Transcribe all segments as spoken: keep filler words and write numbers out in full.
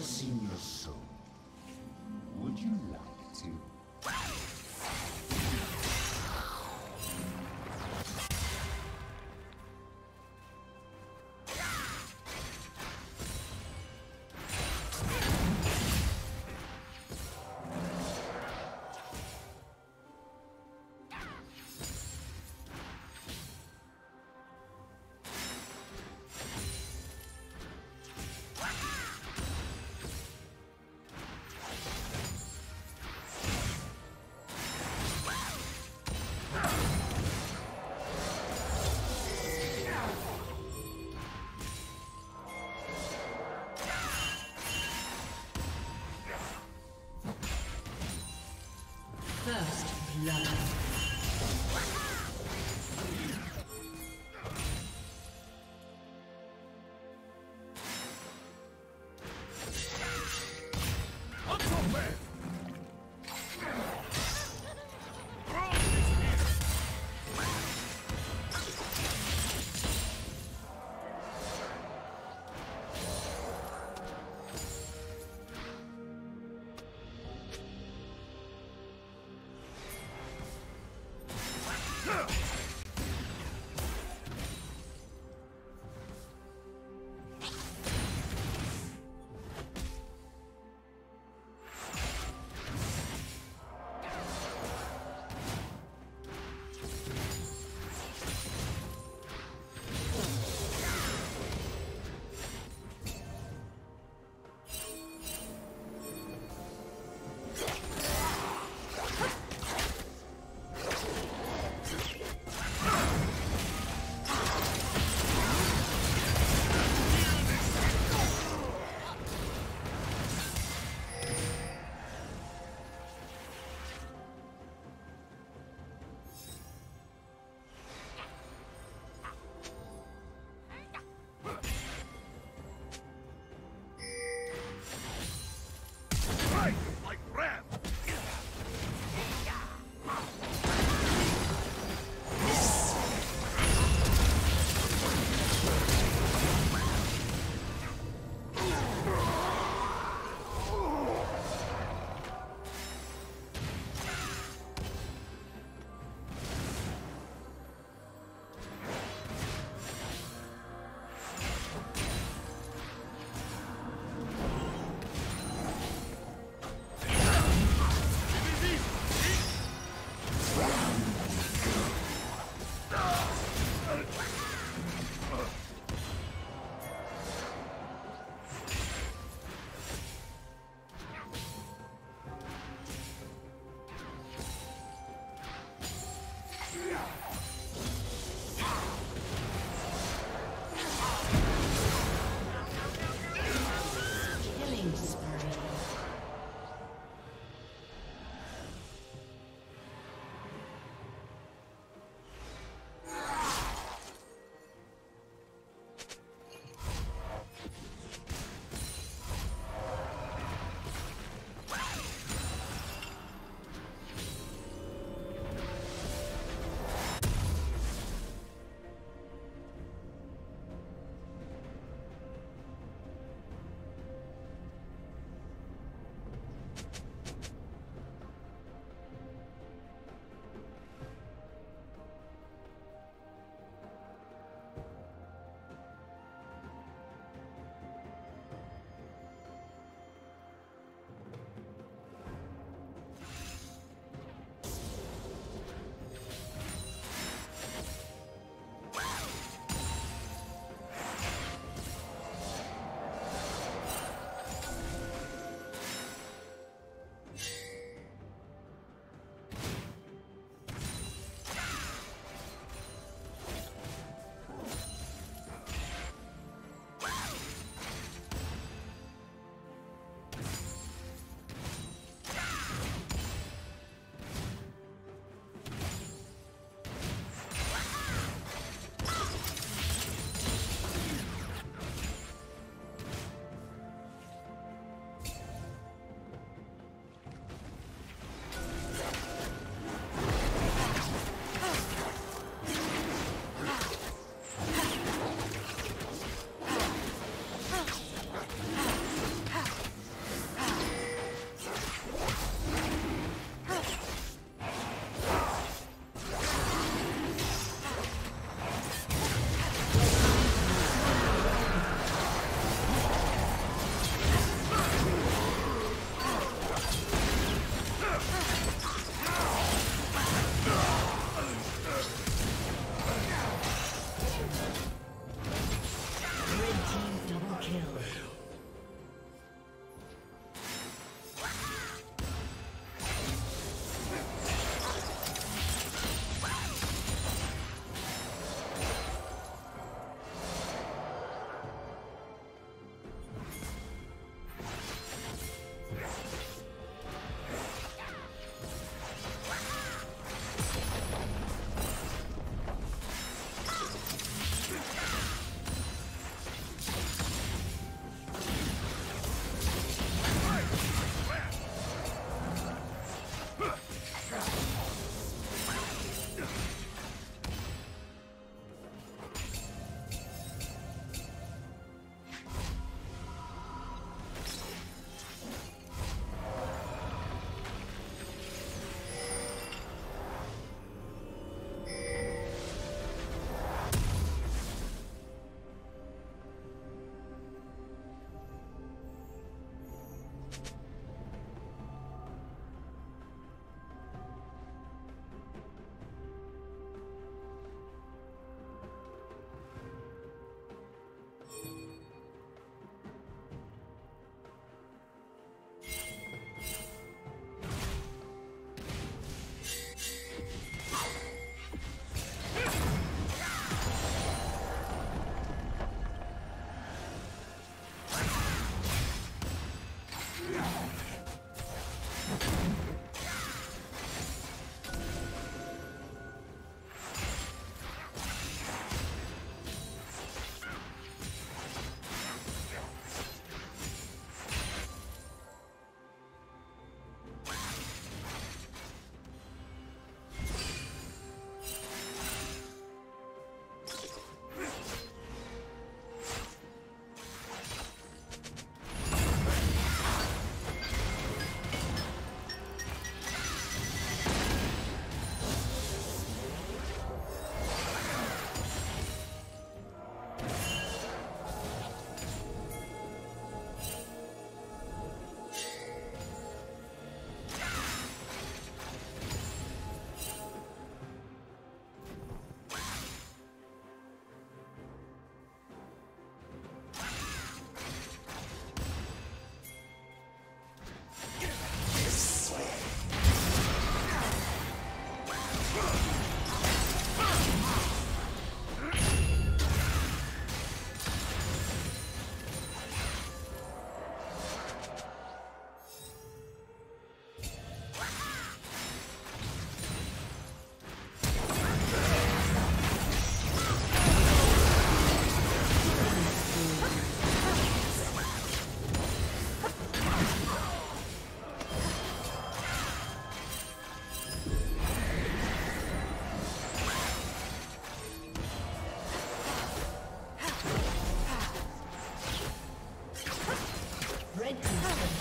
ever seen your soul? Would you like to? First blood.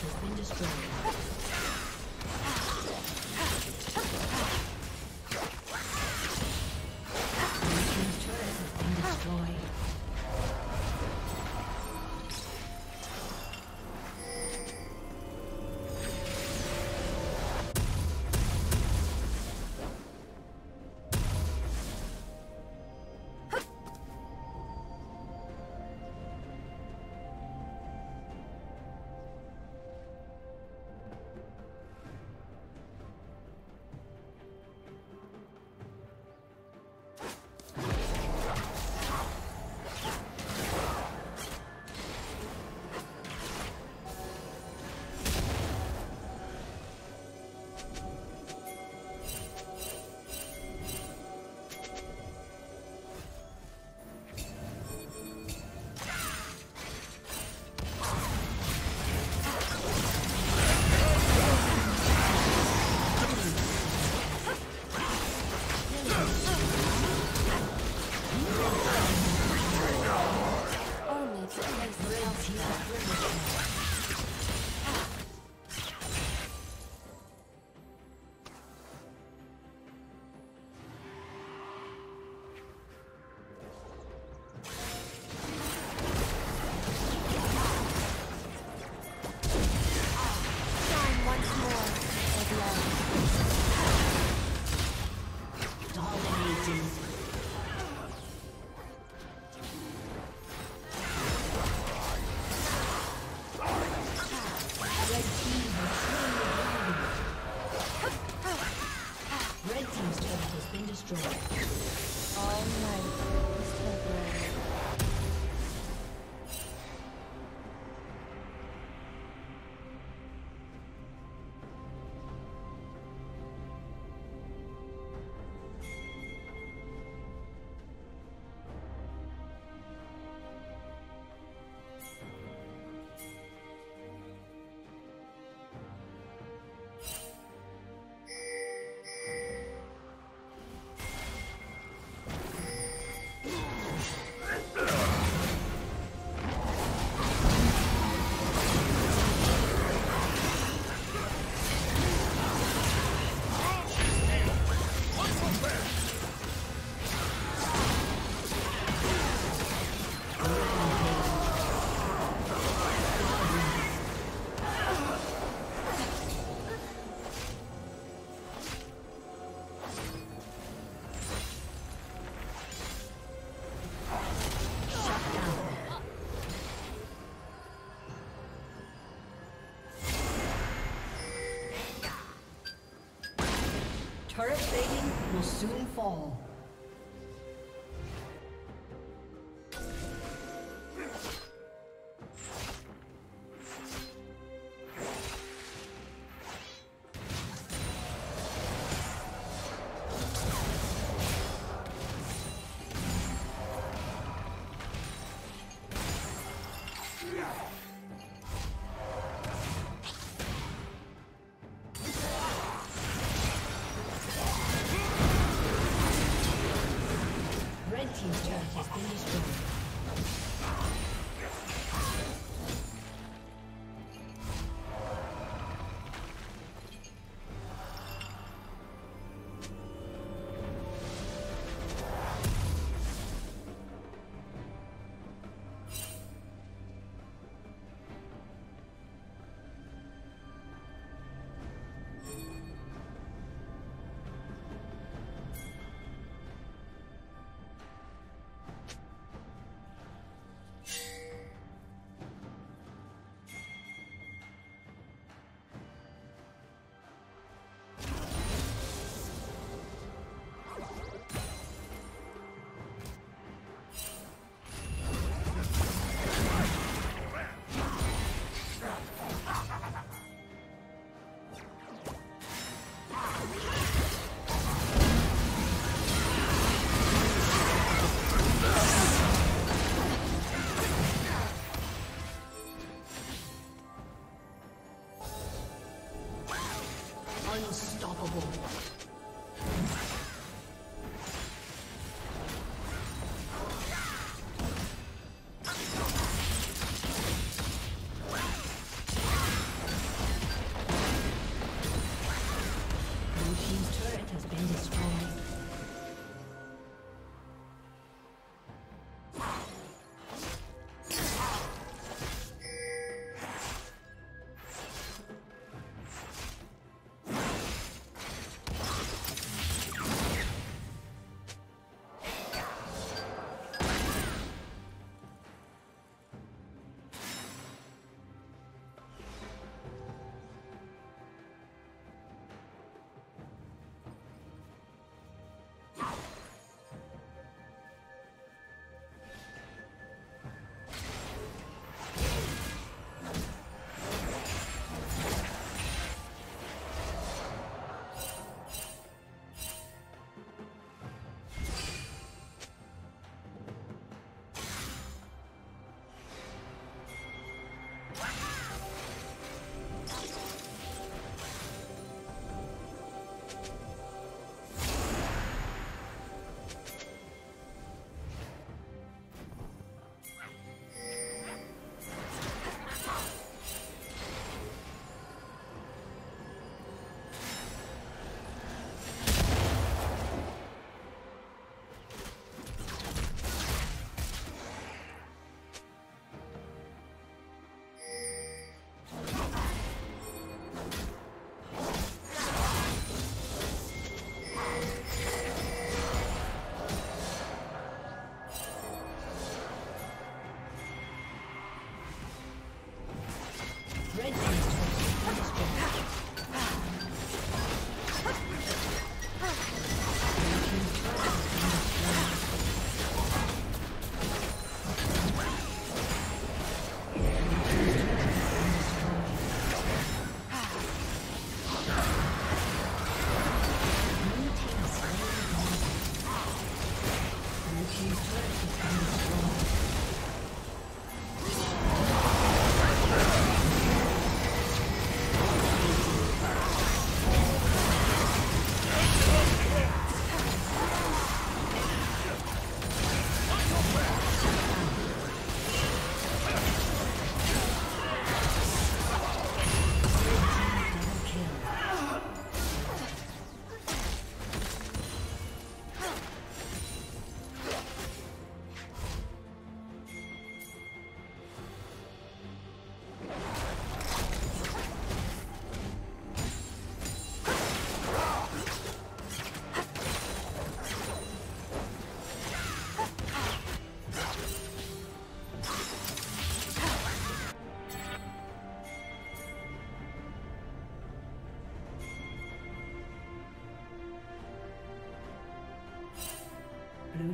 has been destroyed. Turret plating will soon fall. Blue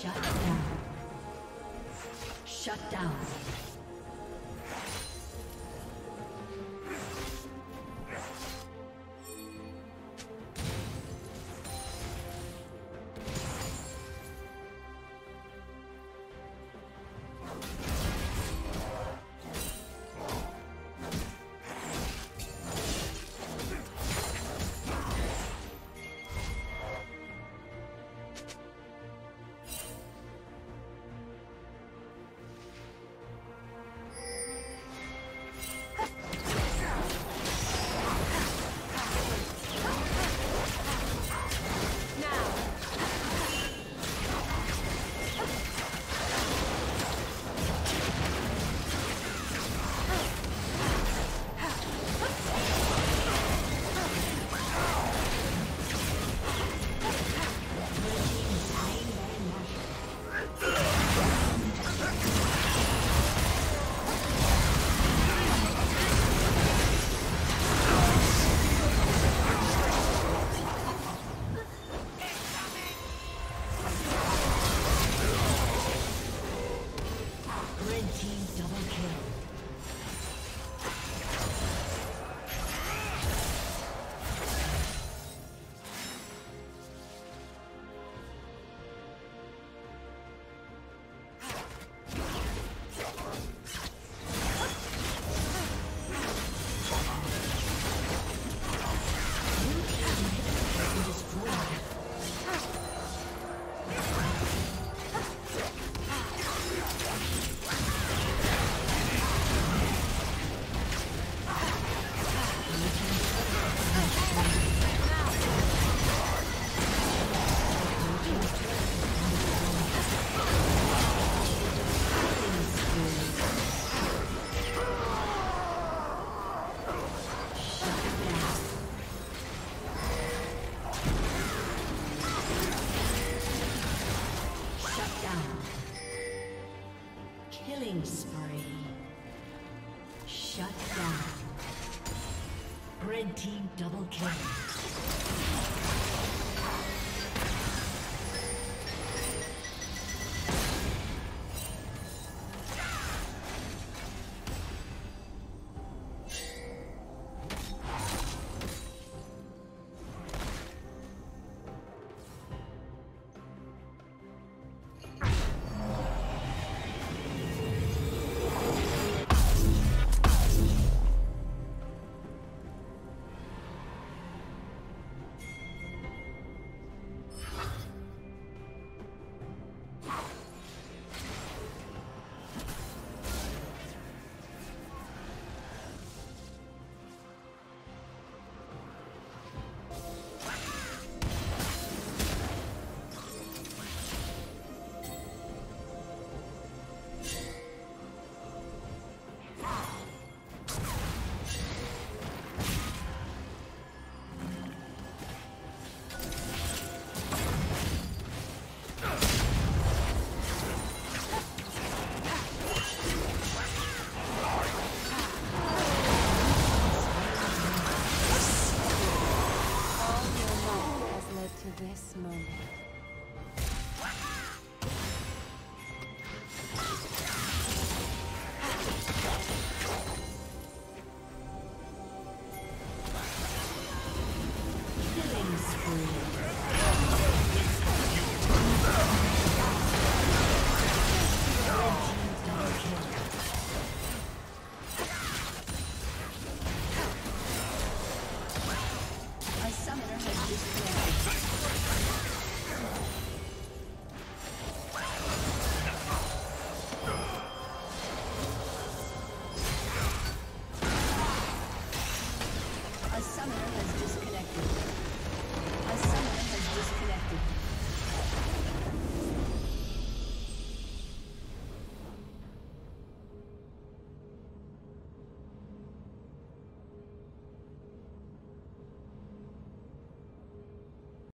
Shut down. Shut down. A summoner has disconnected. A summoner has disconnected.